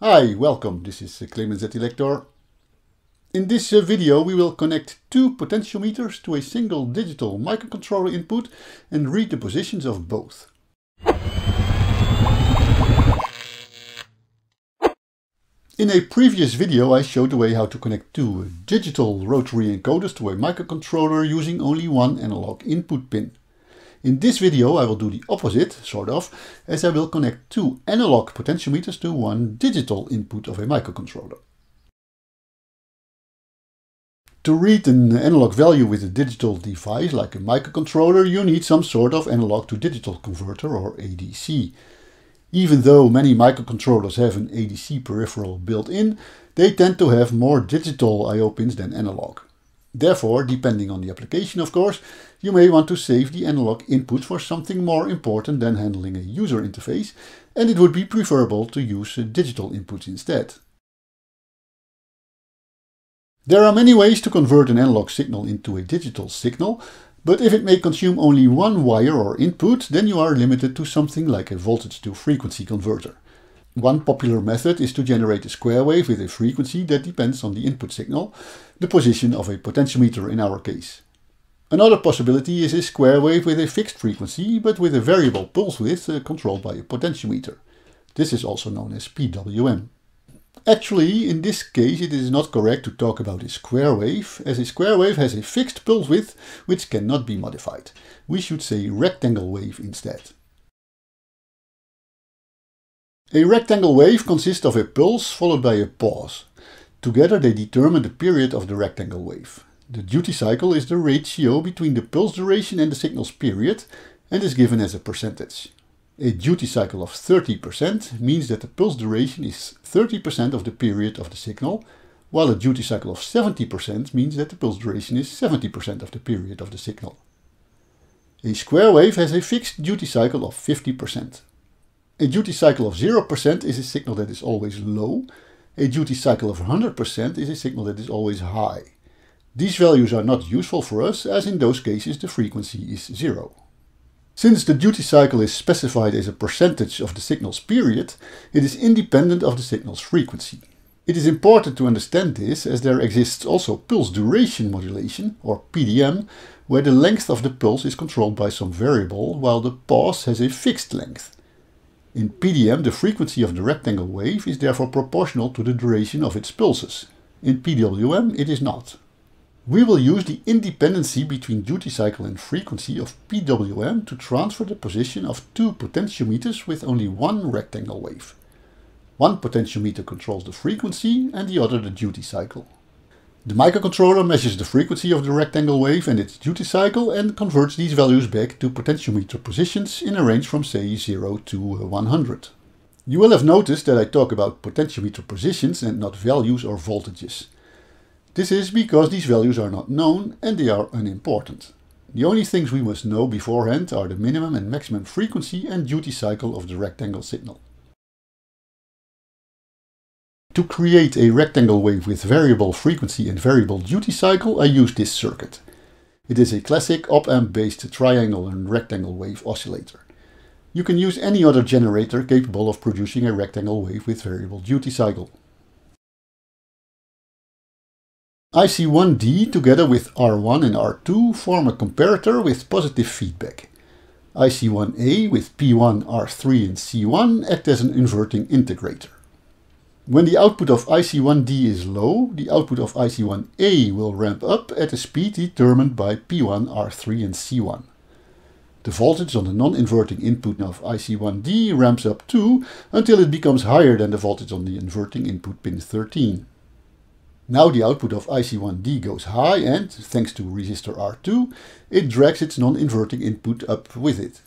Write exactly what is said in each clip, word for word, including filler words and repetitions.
Hi, welcome, this is Clemens at Elektor. In this video we will connect two potentiometers to a single digital microcontroller input and read the positions of both. In a previous video I showed the way how to connect two digital rotary encoders to a microcontroller using only one analog input pin. In this video I will do the opposite, sort of, as I will connect two analog potentiometers to one digital input of a microcontroller. To read an analog value with a digital device like a microcontroller, you need some sort of analog to digital converter or A D C. Even though many microcontrollers have an A D C peripheral built in, they tend to have more digital I O pins than analog. Therefore, depending on the application of course, you may want to save the analog input for something more important than handling a user interface, and it would be preferable to use digital inputs instead. There are many ways to convert an analog signal into a digital signal, but if it may consume only one wire or input, then you are limited to something like a voltage-to-frequency converter. One popular method is to generate a square wave with a frequency that depends on the input signal, the position of a potentiometer in our case. Another possibility is a square wave with a fixed frequency, but with a variable pulse width uh, controlled by a potentiometer. This is also known as P W M. Actually, in this case it is not correct to talk about a square wave, as a square wave has a fixed pulse width which cannot be modified. We should say rectangle wave instead. A rectangle wave consists of a pulse followed by a pause. Together they determine the period of the rectangle wave. The duty cycle is the ratio between the pulse duration and the signal's period, and is given as a percentage. A duty cycle of thirty percent means that the pulse duration is thirty percent of the period of the signal, while a duty cycle of seventy percent means that the pulse duration is seventy percent of the period of the signal. A square wave has a fixed duty cycle of fifty percent. A duty cycle of zero percent is a signal that is always low. A duty cycle of one hundred percent is a signal that is always high. These values are not useful for us, as in those cases the frequency is zero. Since the duty cycle is specified as a percentage of the signal's period, it is independent of the signal's frequency. It is important to understand this, as there exists also pulse duration modulation, or P D M, where the length of the pulse is controlled by some variable, while the pause has a fixed length. In P D M, the frequency of the rectangle wave is therefore proportional to the duration of its pulses. In P W M, it is not. We will use the independency between duty cycle and frequency of P W M to transfer the position of two potentiometers with only one rectangle wave. One potentiometer controls the frequency and the other the duty cycle. The microcontroller measures the frequency of the rectangle wave and its duty cycle and converts these values back to potentiometer positions in a range from, say, zero to one hundred. You will have noticed that I talk about potentiometer positions and not values or voltages. This is because these values are not known and they are unimportant. The only things we must know beforehand are the minimum and maximum frequency and duty cycle of the rectangle signal. To create a rectangle wave with variable frequency and variable duty cycle, I use this circuit. It is a classic op-amp based triangle and rectangle wave oscillator. You can use any other generator capable of producing a rectangle wave with variable duty cycle. I C one D together with R one and R two form a comparator with positive feedback. I C one A with P one, R three and C one act as an inverting integrator. When the output of I C one D is low, the output of I C one A will ramp up at a speed determined by P one, R three and C one. The voltage on the non-inverting input of I C one D ramps up too, until it becomes higher than the voltage on the inverting input pin thirteen. Now the output of I C one D goes high and, thanks to resistor R two, it drags its non-inverting input up with it.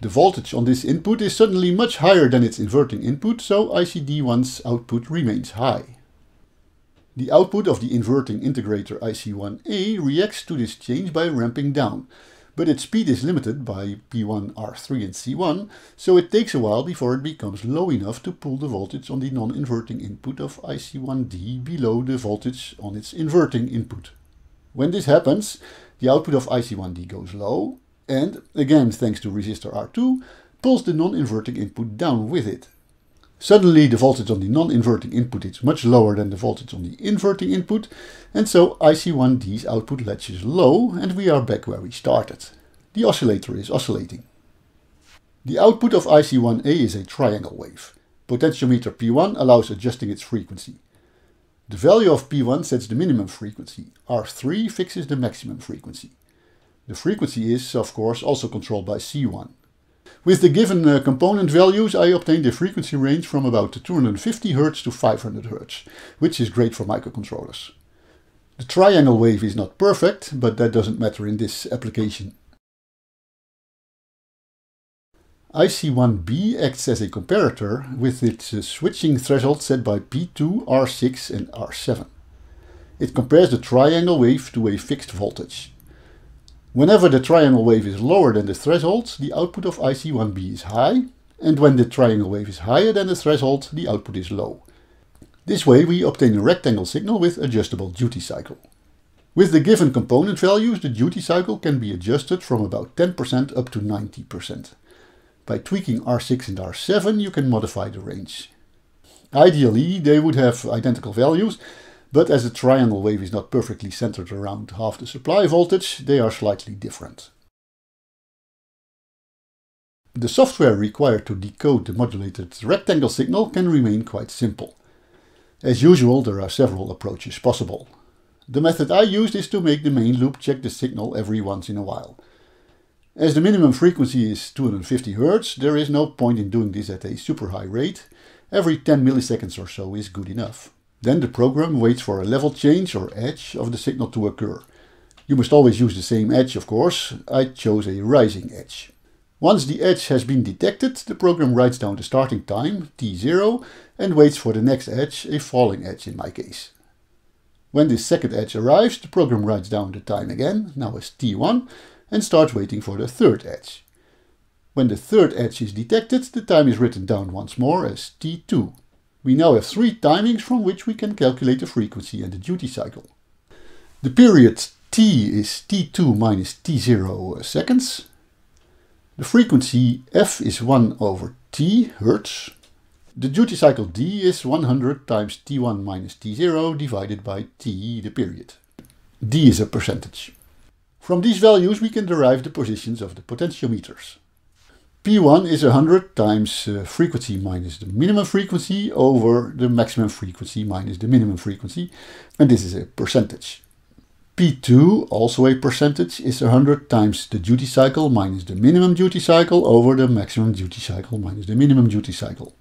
The voltage on this input is suddenly much higher than its inverting input, so I C D one's output remains high. The output of the inverting integrator I C one A reacts to this change by ramping down, but its speed is limited by P one, R three and C one, so it takes a while before it becomes low enough to pull the voltage on the non-inverting input of I C one D below the voltage on its inverting input. When this happens, the output of I C one D goes low, and, again thanks to resistor R two, pulls the non-inverting input down with it. Suddenly the voltage on the non-inverting input is much lower than the voltage on the inverting input, and so I C one D's output latch is low and we are back where we started. The oscillator is oscillating. The output of I C one A is a triangle wave. Potentiometer P one allows adjusting its frequency. The value of P one sets the minimum frequency, R three fixes the maximum frequency. The frequency is, of course, also controlled by C one. With the given uh, component values, I obtained a frequency range from about two hundred fifty hertz to five hundred hertz, which is great for microcontrollers. The triangle wave is not perfect, but that doesn't matter in this application. I C one B acts as a comparator with its uh, switching threshold set by P two, R six and R seven. It compares the triangle wave to a fixed voltage. Whenever the triangle wave is lower than the threshold, the output of I C one B is high, and when the triangle wave is higher than the threshold, the output is low. This way we obtain a rectangle signal with adjustable duty cycle. With the given component values, the duty cycle can be adjusted from about ten percent up to ninety percent. By tweaking R six and R seven, you can modify the range. Ideally, they would have identical values, but as the triangle wave is not perfectly centered around half the supply voltage, they are slightly different. The software required to decode the modulated rectangle signal can remain quite simple. As usual, there are several approaches possible. The method I used is to make the main loop check the signal every once in a while. As the minimum frequency is two hundred fifty hertz, there is no point in doing this at a super high rate. Every ten milliseconds or so is good enough. Then the program waits for a level change or edge of the signal to occur. You must always use the same edge, of course. I chose a rising edge. Once the edge has been detected, the program writes down the starting time, T zero, and waits for the next edge, a falling edge in my case. When this second edge arrives, the program writes down the time again, now as T one, and starts waiting for the third edge. When the third edge is detected, the time is written down once more as T two. We now have three timings from which we can calculate the frequency and the duty cycle. The period T is T two minus T zero seconds. The frequency F is one over T hertz. The duty cycle D is one hundred times T one minus T zero divided by T, the period. D is a percentage. From these values we can derive the positions of the potentiometers. P one is one hundred times uh, frequency minus the minimum frequency over the maximum frequency minus the minimum frequency, and this is a percentage. P two, also a percentage, is one hundred times the duty cycle minus the minimum duty cycle over the maximum duty cycle minus the minimum duty cycle.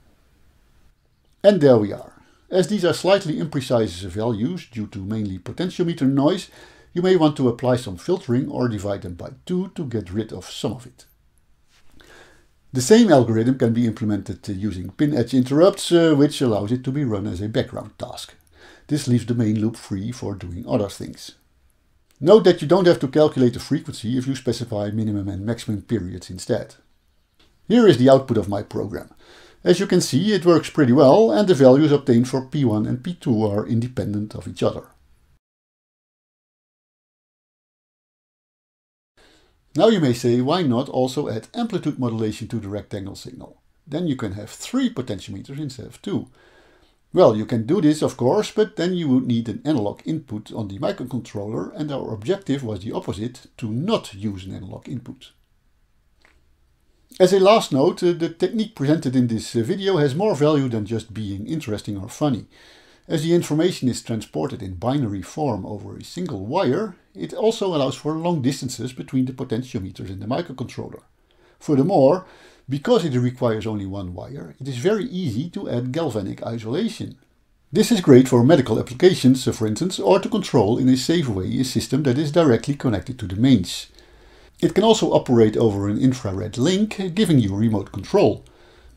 And there we are. As these are slightly imprecise values due to mainly potentiometer noise, you may want to apply some filtering or divide them by two to get rid of some of it. The same algorithm can be implemented using pin edge interrupts, uh, which allows it to be run as a background task. This leaves the main loop free for doing other things. Note that you don't have to calculate the frequency if you specify minimum and maximum periods instead. Here is the output of my program. As you can see, it works pretty well, and the values obtained for P one and P two are independent of each other. Now you may say, why not also add amplitude modulation to the rectangle signal? Then you can have three potentiometers instead of two. Well, you can do this, of course, but then you would need an analog input on the microcontroller, and our objective was the opposite, to not use an analog input. As a last note, the technique presented in this video has more value than just being interesting or funny. As the information is transported in binary form over a single wire, it also allows for long distances between the potentiometers and the microcontroller. Furthermore, because it requires only one wire, it is very easy to add galvanic isolation. This is great for medical applications, for instance, or to control in a safe way a system that is directly connected to the mains. It can also operate over an infrared link, giving you remote control.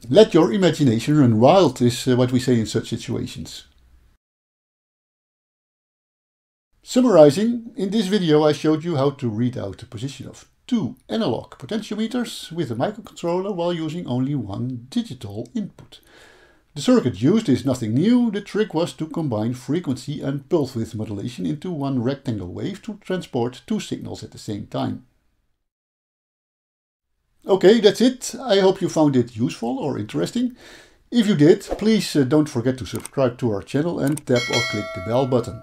Let your imagination run wild is what we say in such situations. Summarizing, in this video I showed you how to read out the position of two analog potentiometers with a microcontroller while using only one digital input. The circuit used is nothing new, the trick was to combine frequency and pulse width modulation into one rectangle wave to transport two signals at the same time. Okay, that's it. I hope you found it useful or interesting. If you did, please don't forget to subscribe to our channel and tap or click the bell button.